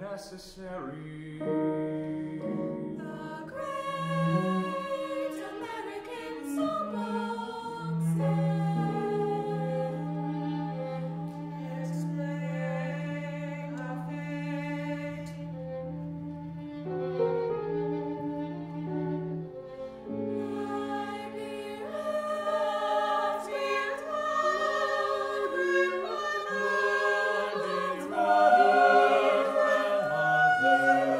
Necessary. The great American songbook said, displaying a fate. My beloved spirit, Mother.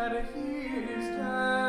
and he's dead.